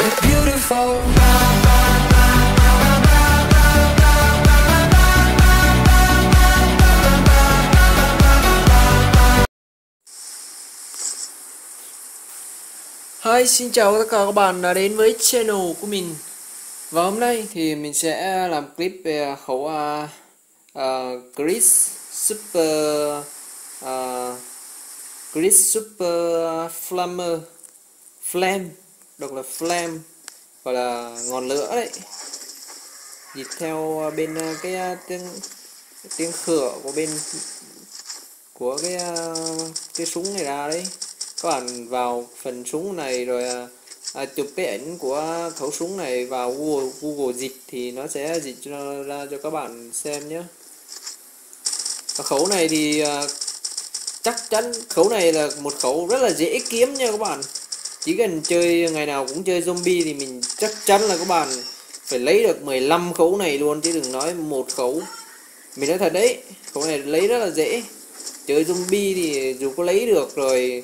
beautiful. Hi, xin chào tất cả các bạn đã đến với channel của mình. Và hôm nay thì mình sẽ làm clip về khẩu Kriss Super Flame, đọc là Flame, gọi là ngọn lửa đấy. Dịch theo bên cái tiếng khửa của bên của cái súng này ra đấy. Các bạn vào phần súng này rồi chụp cái ảnh của khẩu súng này vào Google dịch thì nó sẽ dịch ra cho các bạn xem nhé. Và khẩu này thì chắc chắn khẩu này là một khẩu rất là dễ kiếm nha các bạn. Chỉ cần chơi ngày nào cũng chơi zombie thì mình chắc chắn là các bạn phải lấy được 15 khẩu này luôn, chứ đừng nói một khẩu. Mình nói thật đấy, khẩu này lấy rất là dễ. Chơi zombie thì dù có lấy được rồi,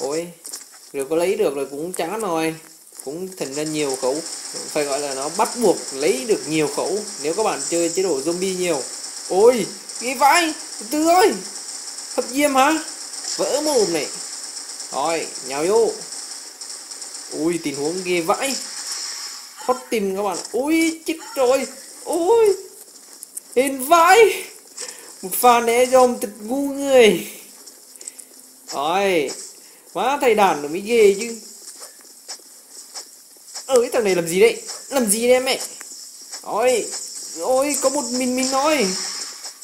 ôi, rồi có lấy được rồi cũng chán rồi, cũng thành ra nhiều khẩu. Phải gọi là nó bắt buộc lấy được nhiều khẩu nếu các bạn chơi chế độ zombie nhiều. Ôi, cái vãi, từ ơi, hấp diêm hả? Vỡ mồm này. Rồi, nhào vô. Ui, tình huống ghê vãi, thoát tim các bạn. Ui, chết rồi. Ôi, hên vãi. Một pha né dòm tịch ngu người. Rồi, má thầy đàn nó mới ghê chứ. Ơi, thằng này làm gì đấy? Làm gì đấy mẹ? Ôi, ôi, có một mình thôi.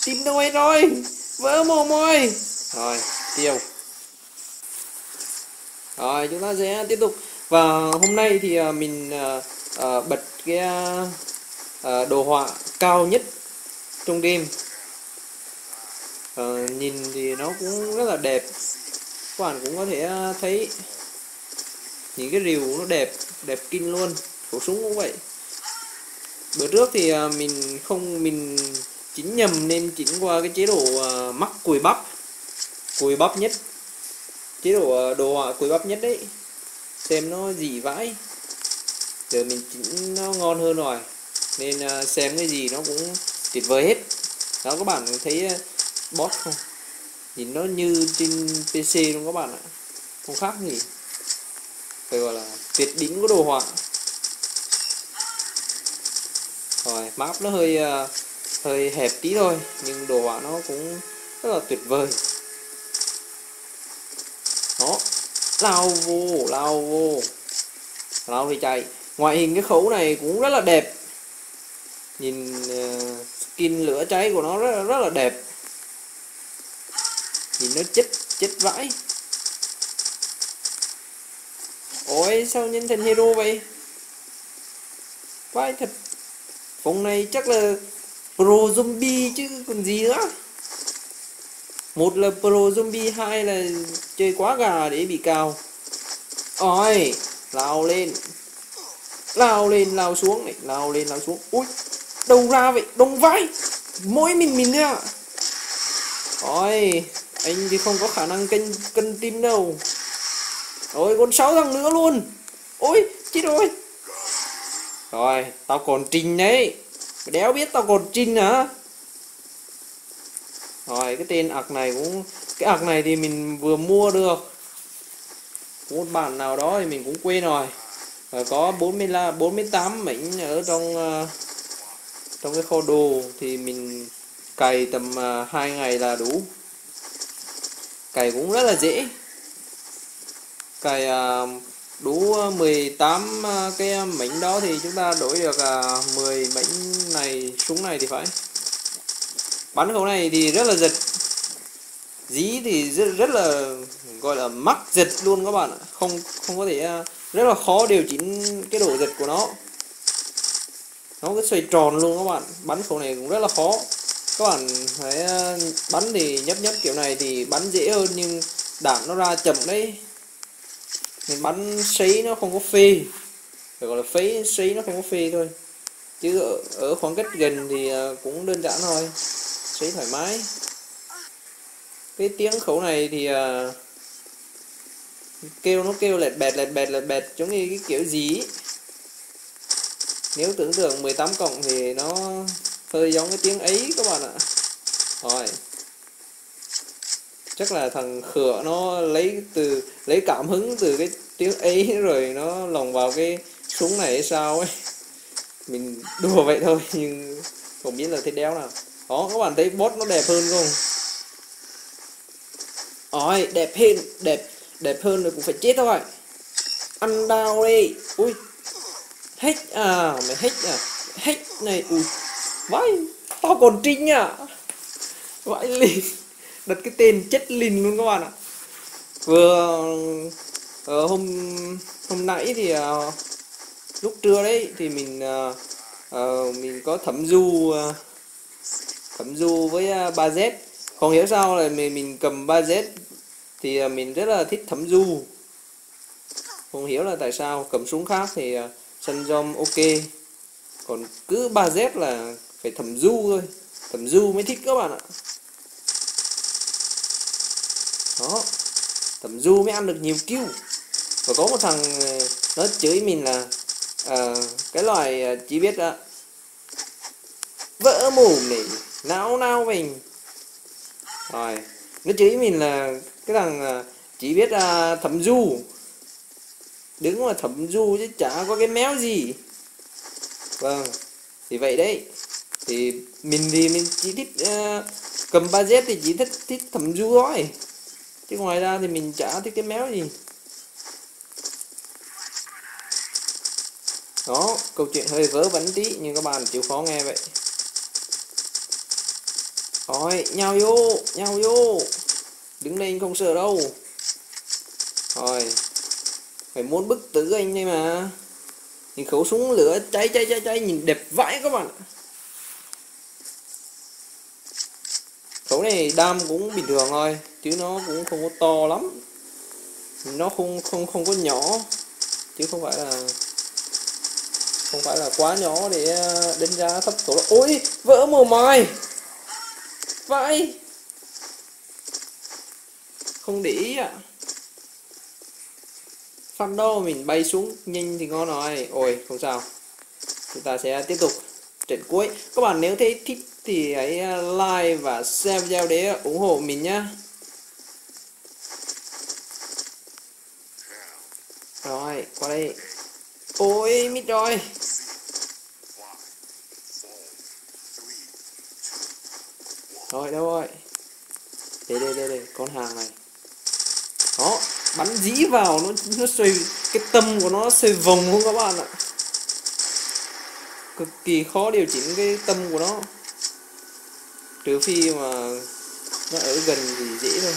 Tim đâu hết rồi. Vỡ mồm ơi. Rồi, tiêu. Rồi, chúng ta sẽ tiếp tục. Và hôm nay thì mình bật cái đồ họa cao nhất trong game. Nhìn thì nó cũng rất là đẹp. Các bạn cũng có thể thấy những cái rìu nó đẹp, đẹp kinh luôn. Khẩu súng cũng vậy. Bữa trước thì mình chỉnh nhầm nên chỉnh qua cái chế độ mắc cùi bắp nhất, chế độ đồ họa cùi bắp nhất đấy, xem nó dị vãi. Giờ mình chỉnh nó ngon hơn rồi nên xem cái gì nó cũng tuyệt vời hết đó. Các bạn thấy boss không? Nhìn nó như trên PC luôn các bạn ạ, không khác gì. Phải gọi là tuyệt đỉnh của đồ họa. Rồi, map nó hơi hẹp tí thôi nhưng đồ họa nó cũng rất là tuyệt vời. Đó, lao vô, lao thì chạy. Ngoại hình cái khẩu này cũng rất là đẹp. Nhìn skin lửa cháy của nó rất là đẹp. Nhìn nó chết vãi. Ôi, sao nhân thành hero vậy? Vãi thật. Phòng này chắc là pro zombie chứ còn gì nữa. Một là pro zombie, hai là chơi quá gà để bị cào. Ôi, lao lên lao xuống. Ui, đâu ra vậy? Đông vãi. Mỗi mình nữa. Ôi, anh thì không có khả năng cân tim đâu. Ôi, còn 6 thằng nữa luôn. Ôi, chết rồi. Rồi, tao còn trình đấy. Đéo biết tao còn trình hả? Rồi, cái tên ạc này cũng... Cái ạc này thì mình vừa mua được một bạn nào đó thì mình cũng quên rồi. Rồi có 48 mảnh ở trong cái kho đồ thì mình cày tầm 2 ngày là đủ. Cày cũng rất là dễ. Cày đủ 18 cái mảnh đó thì chúng ta đổi được 10 mảnh này, súng này thì phải. Bắn khẩu này thì rất là giật. Dí thì rất là gọi là mắc giật luôn các bạn ạ. Không có thể, rất là khó điều chỉnh cái độ giật của nó. Nó cứ xoay tròn luôn các bạn. Bắn khẩu này cũng rất là khó. Các bạn thấy bắn thì nhấp kiểu này thì bắn dễ hơn nhưng đạn nó ra chậm đấy. Mình bắn sấy nó không có phê. Phải gọi là sấy nó không có phê thôi. Chứ ở khoảng cách gần thì cũng đơn giản thôi. Sấy thoải mái. Cái tiếng khẩu này thì kêu nó kêu lẹt bẹt giống như cái kiểu gì ấy. Nếu tưởng tượng 18 cộng thì nó hơi giống cái tiếng ấy các bạn ạ. Rồi chắc là thằng khựa nó lấy cảm hứng từ cái tiếng ấy rồi nó lồng vào cái súng này hay sao ấy, mình đùa vậy thôi nhưng không biết là thế đéo nào. Đó, các bạn thấy bot nó đẹp hơn không? Ôi, đẹp hơn rồi cũng phải chết thôi. Ăn đau đi. Ui. Hack à, mày hack à. Hack này ui. Vãi, tao còn trinh à. Vãi lìn. Đặt cái tên chết lìn luôn các bạn ạ. Vừa hôm nãy thì lúc trưa đấy thì mình có thẩm du với 3Z. Không hiểu sao là mình cầm 3Z thì mình rất là thích thẩm du. Không hiểu là tại sao, cầm súng khác thì săn dom ok. Còn cứ 3Z là phải thẩm du thôi. Thẩm du mới thích các bạn ạ. Đó. Thẩm du mới ăn được nhiều kill. Và có một thằng nó chửi mình là cái loài chỉ biết vỡ mồm này, nao mình. Rồi, nó chửi mình là cái thằng chỉ biết thẩm du. Đứng mà thẩm du chứ chả có cái méo gì. Vâng, thì vậy đấy. Thì mình chỉ thích cầm 3Z thì chỉ thích thẩm du thôi. Chứ ngoài ra thì mình chả thích cái méo gì. Đó, câu chuyện hơi vớ vẩn tí nhưng các bạn chịu khó nghe vậy. Rồi, nhau vô. Đứng đây anh không sợ đâu. Rồi. Phải muốn bức tử anh đây mà. Nhìn khẩu súng lửa cháy, nhìn đẹp vãi các bạn. Khẩu này đam cũng bình thường thôi, chứ nó cũng không có to lắm. Nó không có nhỏ, chứ không phải là quá nhỏ để đánh giá thấp khẩu. Ôi, vỡ mồ mài. Vãi. Không để ý ạ. Phát đâu mình bay xuống nhanh thì ngon rồi. Ôi không sao. Chúng ta sẽ tiếp tục trận cuối. Các bạn nếu thấy thích thì hãy like và share video để ủng hộ mình nhé. Rồi qua đây. Ôi mít rồi. Rồi đâu rồi. Đây con hàng này. Đó, bắn dí vào nó xoay cái tâm của nó xoay vòng luôn các bạn ạ. Cực kỳ khó điều chỉnh cái tâm của nó. Trừ phi mà nó ở gần thì dễ thôi.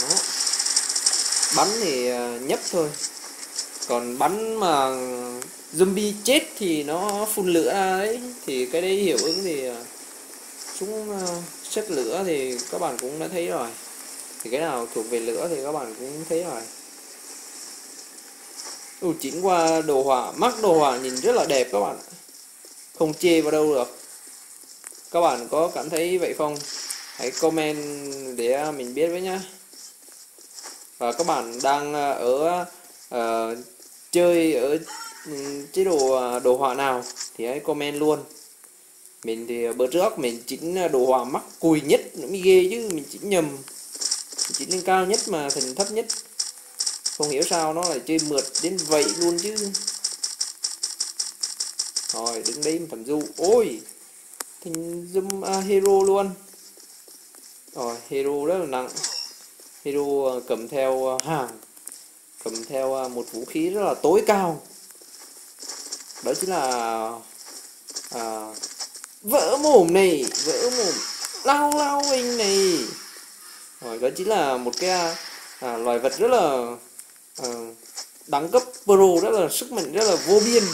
Đó. Bắn thì nhấp thôi. Còn bắn mà zombie chết thì nó phun lửa ra đấy, thì cái đấy hiệu ứng thì súng xếp lửa thì các bạn cũng đã thấy rồi, thì cái nào thuộc về lửa thì các bạn cũng thấy rồi. Chỉnh qua đồ họa, mắc đồ họa nhìn rất là đẹp các bạn, không chê vào đâu được. Các bạn có cảm thấy vậy không, hãy comment để mình biết với nhá. Và các bạn đang ở chơi ở chế độ đồ họa nào thì hãy comment luôn. Mình thì bữa trước mình chỉnh đồ họa mắc cùi nhất nó mới ghê chứ, mình chỉnh nhầm, mình chỉnh lên cao nhất mà thành thấp nhất. Không hiểu sao nó lại chơi mượt đến vậy luôn chứ. Rồi đứng đây thẩm du. Ôi thành zoom hero luôn. Rồi hero rất là nặng. Hero cầm theo hàng, cầm theo một vũ khí rất là tối cao. Đó chính là vỡ mồm này, vỡ mồm lao anh này. Rồi đó chính là một cái loài vật rất là đẳng cấp pro, rất là sức mạnh rất là vô biên.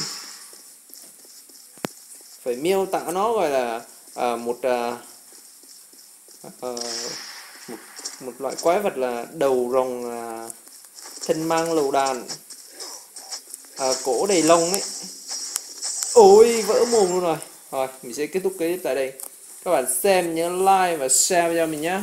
Phải miêu tả nó gọi là một loại quái vật là đầu rồng, thân mang lầu đàn, cổ đầy lông ấy. Ôi vỡ mồm luôn rồi. Rồi mình sẽ kết thúc clip tại đây. Các bạn xem nhớ like và share cho mình nhé.